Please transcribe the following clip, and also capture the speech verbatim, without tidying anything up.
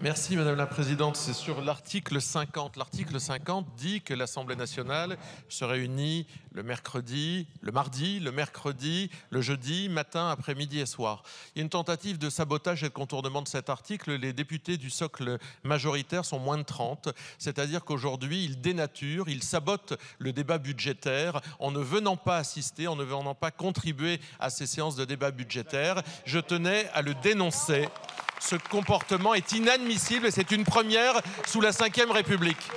Merci Madame la Présidente. C'est sur l'article cinquante. L'article cinquante dit que l'Assemblée nationale se réunit le mercredi, le mardi, le mercredi, le jeudi, matin, après-midi et soir. Il y a une tentative de sabotage et de contournement de cet article. Les députés du socle majoritaire sont moins de trente. C'est-à-dire qu'aujourd'hui, ils dénaturent, ils sabotent le débat budgétaire en ne venant pas assister, en ne venant pas contribuer à ces séances de débat budgétaire. Je tenais à le dénoncer. Ce comportement est inadmissible et c'est une première sous la cinquième République.